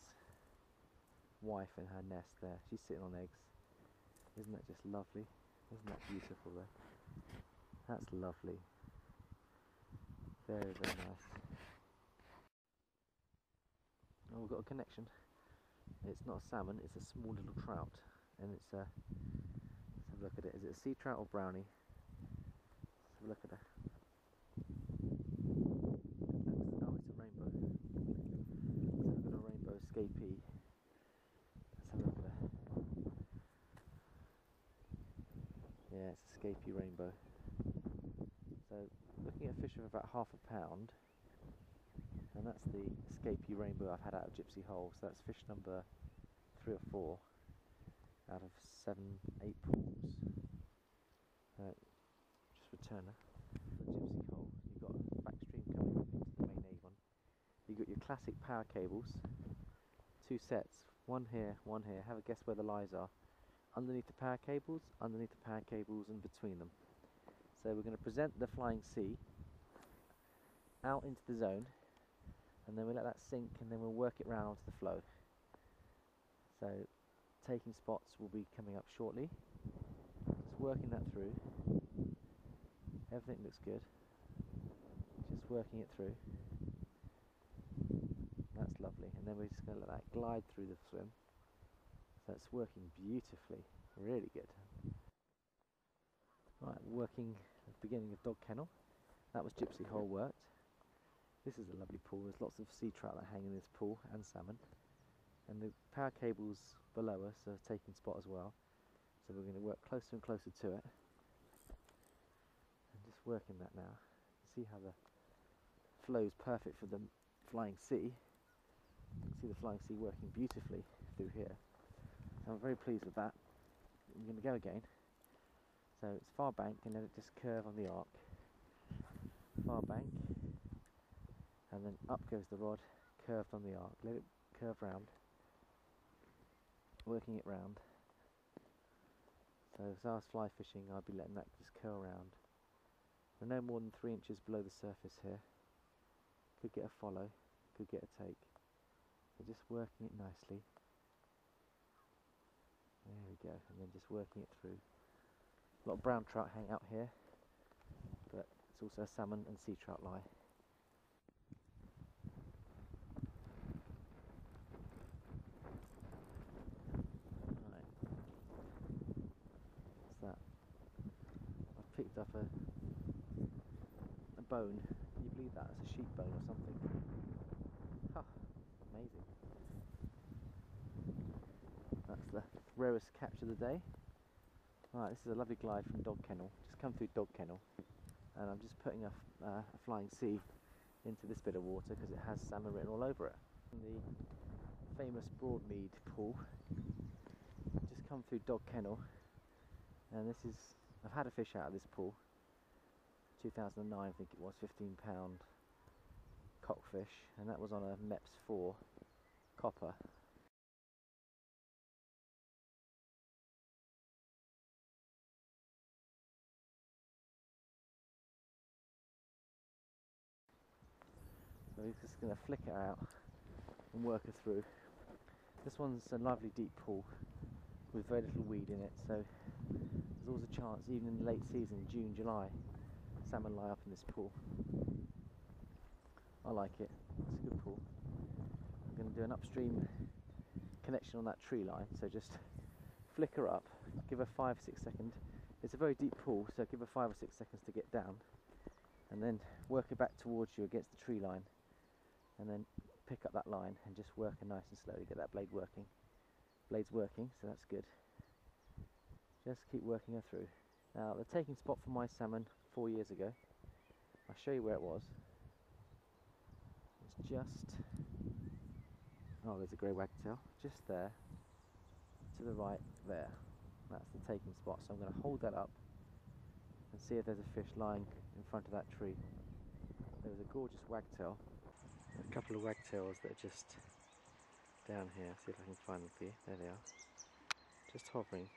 wife and her nest there. She's sitting on eggs. Isn't that just lovely? Isn't that beautiful there? That's lovely. Very, very nice. Oh, we've got a connection. It's not a salmon, it's a small little trout. And it's a, let's have a look at it. Is it a sea trout or brownie? Let's have a look at her. Oh, it's a rainbow. So we've got a rainbow escapee. Let's have a look at her. Yeah, it's a escapee rainbow. So, looking at a fish of about half a pound, and that's the escapee rainbow I've had out of Gypsy Hole. So that's fish number three or four out of seven, eight pools. Uh, just return her. Gypsy Hole. You've got a back stream coming up into the main Avon. You've got your classic power cables, two sets, one here, one here. Have a guess where the lies are. Underneath the power cables, underneath the power cables, and between them. So we're going to present the Flying C out into the zone, and then we let that sink, and then we'll work it round onto the flow. So taking spots will be coming up shortly. Just working that through. Everything looks good. Just working it through. That's lovely. And then we're just going to let that glide through the swim. So it's working beautifully. Really good. Right, working at the beginning of Dog Kennel. That was Gypsy Hole worked. This is a lovely pool. There's lots of sea trout that hang in this pool, and salmon. And the power cables below us are taking spot as well. So we're going to work closer and closer to it. And just working that now. See how the flow is perfect for the Flying C. You can see the Flying C working beautifully through here. So I'm very pleased with that. I'm going to go again. So it's far bank and let it just curve on the arc. Far bank and then up goes the rod, curved on the arc. Let it curve round, working it round. So as I was fly fishing, I'd be letting that just curl round. We're no more than three inches below the surface here. Could get a follow, could get a take. So just working it nicely. There we go, and then just working it through. A lot of brown trout hang out here, but it's also a salmon and sea trout lie. Right. What's that? I've picked up a a bone. Can you believe that? It's a sheep bone or something. Ha! Amazing. That's the rarest catch of the day. Right, this is a lovely glide from Dog Kennel. Just come through Dog Kennel, and I'm just putting a, uh, a Flying C into this bit of water because it has salmon written all over it. The famous Broadmead pool. Just come through Dog Kennel, and this is, I've had a fish out of this pool. two thousand nine, I think it was, fifteen pound cockfish, and that was on a Mepps four copper. So we're just going to flick it out and work her through. This one's a lovely deep pool with very little weed in it, so there's always a chance, even in late season, June, July, salmon lie up in this pool. I like it. It's a good pool. I'm going to do an upstream connection on that tree line, so just flick her up, give her five, six seconds. It's a very deep pool, so give her five or six seconds to get down, and then work her back towards you against the tree line, and then pick up that line and just work her nice and slowly, get that blade working. Blade's working, so that's good. Just keep working her through. Now, the taking spot for my salmon four years ago, I'll show you where it was. It's just, oh, there's a grey wagtail, just there, to the right there. That's the taking spot, so I'm going to hold that up and see if there's a fish lying in front of that tree. There was a gorgeous wagtail, a couple of wagtails that are just down here. See if I can find them for you. There they are, just hovering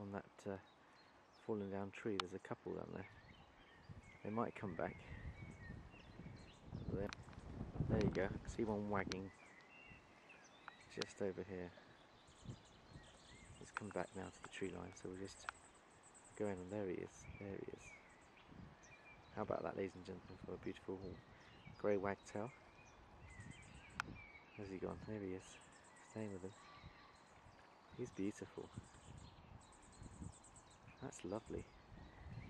on that uh, fallen down tree. There's a couple down there. They might come back. There, there you go. I can see one wagging just over here. It's come back now to the tree line, so we'll just go in, and there he is, there he is. How about that, ladies and gentlemen, for a beautiful grey wagtail. Where's he gone? There he is, staying with him. He's beautiful. That's lovely.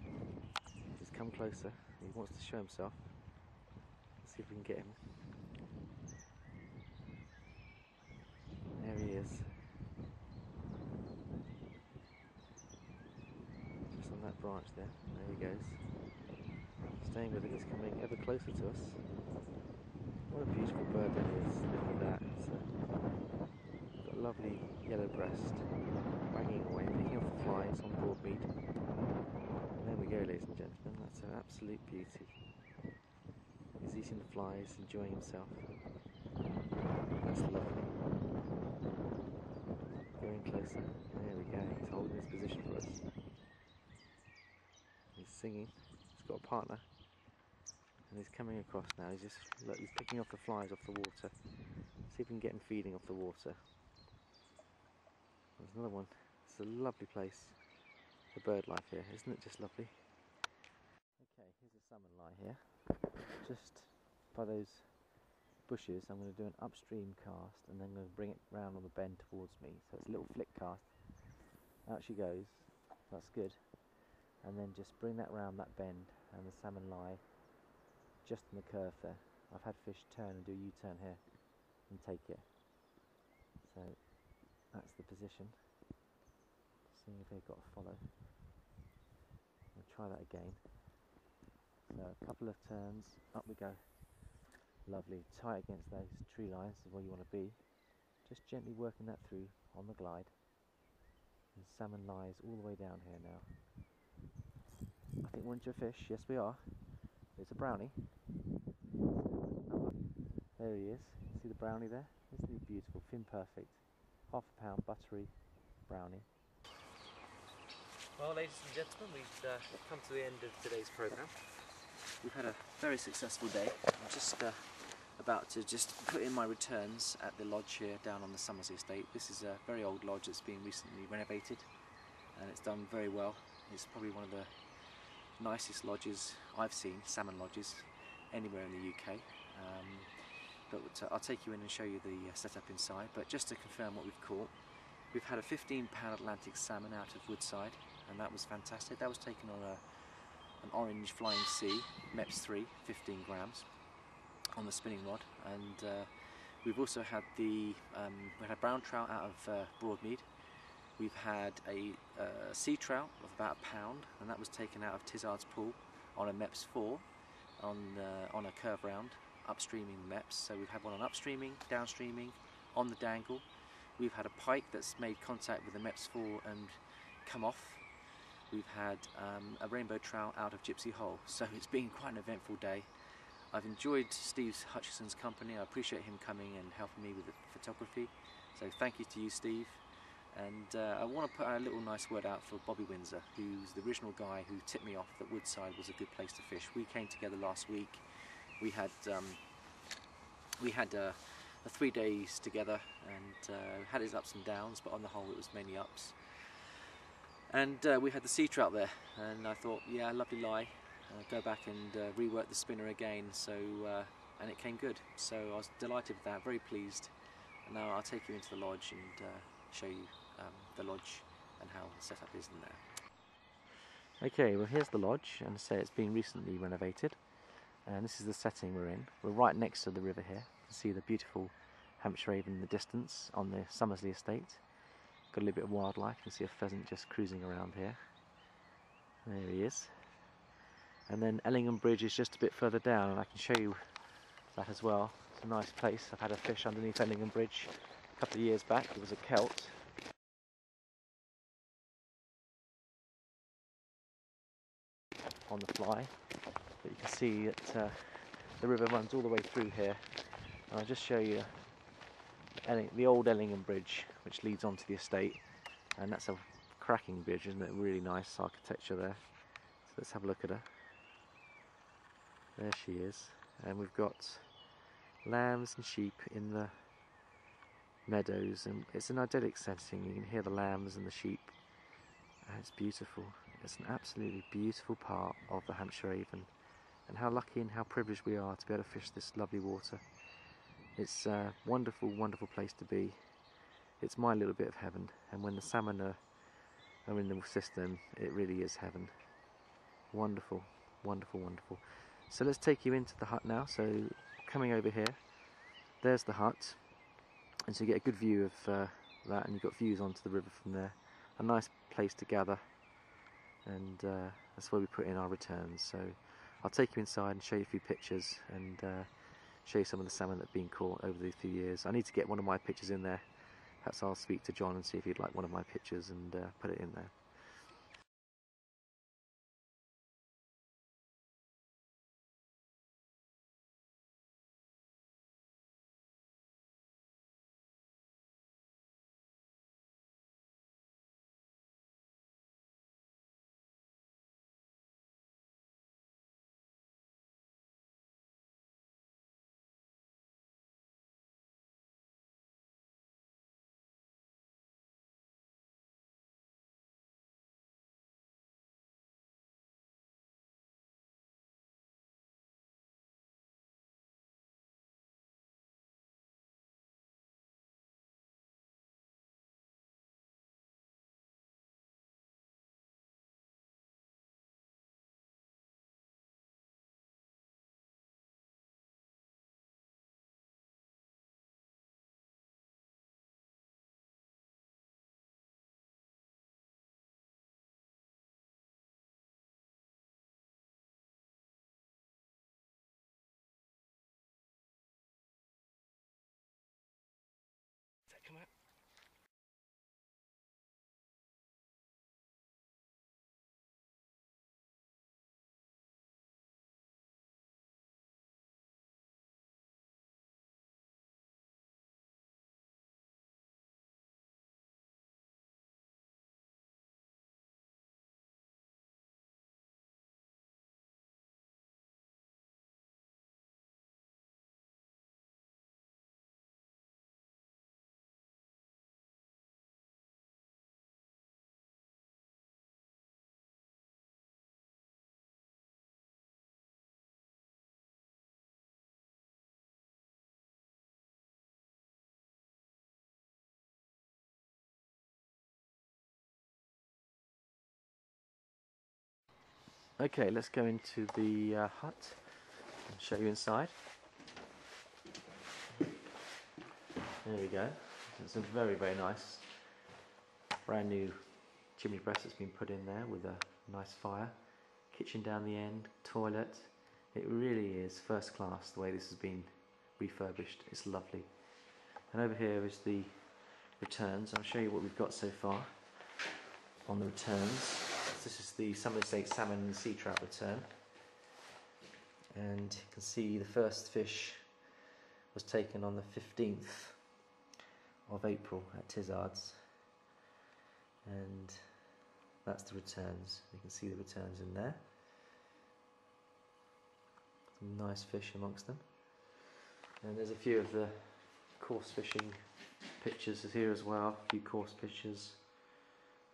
He's come closer, he wants to show himself. Let's see if we can get him. There he is. On that branch there, there he goes, staying with it. It's coming ever closer to us. What a beautiful bird that is. Look at that. It's a, got a lovely yellow breast, wagging away, picking off the flies on Broadmead. There we go, ladies and gentlemen, that's an absolute beauty. He's eating the flies, enjoying himself. That's lovely. Going closer, there we go, he's holding his position for us. He's singing, he's got a partner, and he's coming across now. He's just, look, he's picking off the flies off the water. See if we can get him feeding off the water. There's another one. It's a lovely place for bird life here, isn't it just lovely? Okay, here's a salmon lie here. Just by those bushes, I'm going to do an upstream cast, and then I'm going to bring it round on the bend towards me. So it's a little flick cast. Out she goes. That's good. And then just bring that round that bend, and the salmon lie just in the curve there. I've had fish turn and do a U-turn here and take it. So that's the position. Seeing if they've got a follow. We'll try that again. So a couple of turns, up we go. Lovely, tight against those tree lines is where you want to be. Just gently working that through on the glide. And salmon lies all the way down here now. I think we're into a fish, yes we are. It's a brownie. There he is, see the brownie there? Isn't he beautiful, fin perfect, half a pound buttery brownie. Well, ladies and gentlemen, we've uh, come to the end of today's programme. We've had a very successful day. I'm just uh, about to just put in my returns at the lodge here down on the Summers Estate. This is a very old lodge that's been recently renovated, and it's done very well. It's probably one of the nicest lodges I've seen, salmon lodges, anywhere in the U K. Um, but I'll take you in and show you the setup inside. But just to confirm what we've caught, we've had a fifteen pound Atlantic salmon out of Woodside, and that was fantastic. That was taken on a, an orange Flying C, Mepps three, fifteen grams, on the spinning rod. And uh, we've also had the um, we had a brown trout out of uh, Broadmead. We've had a uh, sea trout of about a pound, and that was taken out of Tizard's pool on a Mepps four, on uh, on a curve round, upstreaming Mepps. So we've had one on upstreaming, downstreaming, on the dangle. We've had a pike that's made contact with the Mepps four and come off. We've had um, a rainbow trout out of Gypsy Hole. So it's been quite an eventful day. I've enjoyed Steve Hutchinson's company. I appreciate him coming and helping me with the photography. So thank you to you, Steve. And uh, I want to put a little nice word out for Bobby Windsor, who's the original guy who tipped me off that Woodside was a good place to fish. We came together last week. We had um, we had uh, three days together, and uh, had his ups and downs, but on the whole it was mainly ups. And uh, we had the sea trout there, and I thought, yeah, lovely lie. uh, go back and uh, rework the spinner again, so uh, and it came good. So I was delighted with that, very pleased. And now I'll take you into the lodge and uh, show you um, the lodge and how the setup is in there. Okay, well here's the lodge, and so it's been recently renovated, and this is the setting we're in. We're right next to the river here. You can see the beautiful Hampshire Avon in the distance on the Somersley estate. Got a little bit of wildlife. You can see a pheasant just cruising around here. There he is. And then Ellingham Bridge is just a bit further down, and I can show you that as well. It's a nice place. I've had a fish underneath Ellingham Bridge a couple of years back. It was a celt. On the fly, but you can see that uh, the river runs all the way through here, and I'll just show you the old Ellingham Bridge, which leads onto the estate, and that's a cracking bridge, isn't it? Really nice architecture there. So let's have a look at her. There she is, and we've got lambs and sheep in the meadows, and it's an idyllic setting. You can hear the lambs and the sheep, and it's beautiful. It's an absolutely beautiful part of the Hampshire Avon, and how lucky and how privileged we are to be able to fish this lovely water. It's a wonderful, wonderful place to be. It's my little bit of heaven, and when the salmon are, are in the system, it really is heaven. Wonderful, wonderful, wonderful. So let's take you into the hut now. So coming over here, there's the hut, and so you get a good view of uh, that, and you've got views onto the river from there. A nice place to gather. And uh, that's where we put in our returns. So I'll take you inside and show you a few pictures, and uh, show you some of the salmon that have been caught over the few years. I need to get one of my pictures in there. Perhaps I'll speak to John and see if he'd like one of my pictures and uh, put it in there. Come out. Okay, let's go into the uh, hut and show you inside. There we go. It's a very, very nice brand new chimney breast that's been put in there with a nice fire. Kitchen down the end, toilet. It really is first class the way this has been refurbished. It's lovely. And over here is the returns. I'll show you what we've got so far on the returns. This is the Somerset salmon and sea trout return, and you can see the first fish was taken on the fifteenth of April at Tizard's, and that's the returns. You can see the returns in there, some nice fish amongst them, and there's a few of the coarse fishing pictures here as well, a few coarse pictures.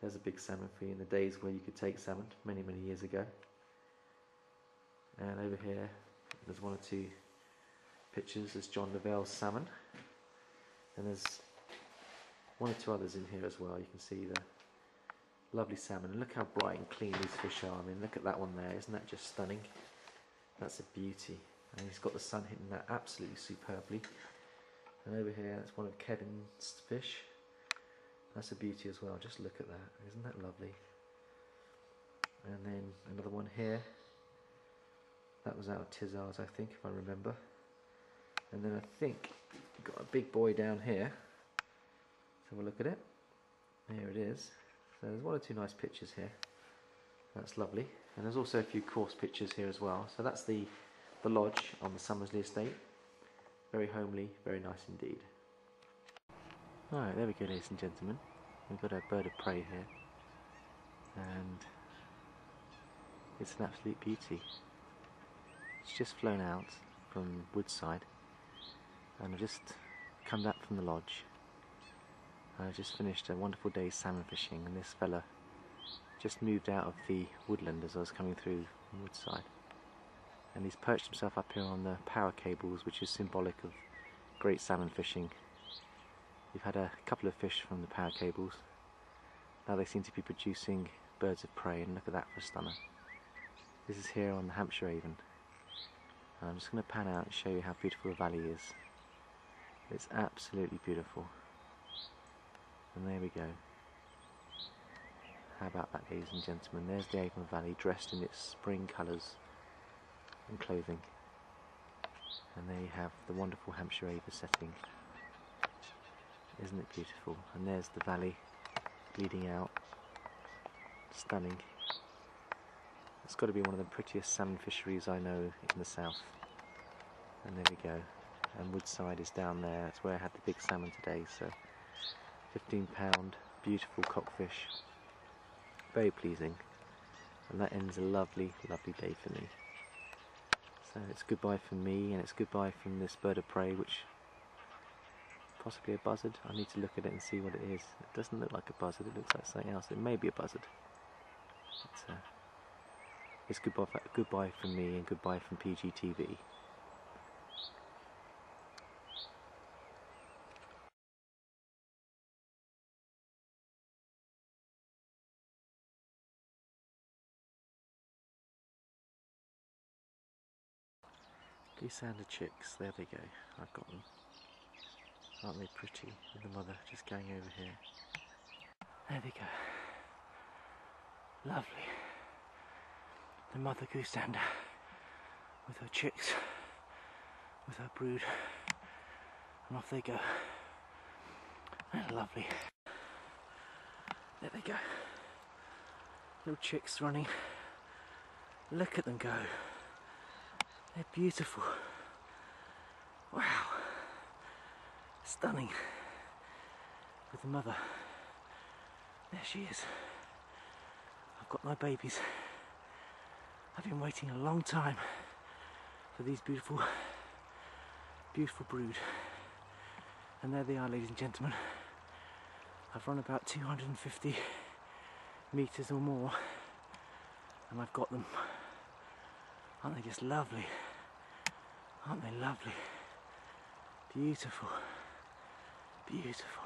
There's a big salmon for you in the days where you could take salmon many, many years ago. And over here there's one or two pictures. There's John Lovell's salmon, and there's one or two others in here as well. You can see the lovely salmon, and look how bright and clean these fish are. I mean, look at that one there, isn't that just stunning? That's a beauty, and he's got the sun hitting that absolutely superbly. And over here, that's one of Kevin's fish. That's a beauty as well, just look at that, isn't that lovely? And then another one here. That was out of Tizard's, I think, if I remember. And then I think we've got a big boy down here. Let's have a look at it. Here it is. So there's one or two nice pictures here. That's lovely. And there's also a few course pictures here as well. So that's the, the lodge on the Summersley estate. Very homely, very nice indeed. Alright, there we go, ladies and gentlemen. We've got our bird of prey here. And it's an absolute beauty. It's just flown out from Woodside, and I've just come back from the lodge. I've just finished a wonderful day's salmon fishing, and this fella just moved out of the woodland as I was coming through Woodside, and he's perched himself up here on the power cables, which is symbolic of great salmon fishing. We've had a couple of fish from the power cables. Now they seem to be producing birds of prey, and look at that for a stunner. This is here on the Hampshire Avon. I'm just going to pan out and show you how beautiful the valley is. It's absolutely beautiful. And there we go. How about that, ladies and gentlemen? There's the Avon Valley dressed in its spring colours and clothing. And there you have the wonderful Hampshire Avon setting. Isn't it beautiful? And there's the valley leading out. Stunning. It's got to be one of the prettiest salmon fisheries I know in the south. And there we go. And Woodside is down there. That's where I had the big salmon today. So, fifteen pound, beautiful cockfish. Very pleasing. And that ends a lovely, lovely day for me. So it's goodbye from me, and it's goodbye from this bird of prey, which possibly a buzzard. I need to look at it and see what it is. It doesn't look like a buzzard. It looks like something else. It may be a buzzard. It's a It's goodbye, goodbye from me, and goodbye from P G T V. Goosander chicks, there they go, I've got them. Aren't they pretty, with the mother just going over here. There they go. Lovely. The mother goosander with her chicks, with her brood, and off they go. And lovely. There they go. Little chicks running. Look at them go. They're beautiful. Wow. Stunning. With the mother. There she is. I've got my babies. I've been waiting a long time for these beautiful, beautiful brood. And there they are, ladies and gentlemen. I've run about two hundred fifty metres or more, and I've got them. Aren't they just lovely? Aren't they lovely? Beautiful. Beautiful.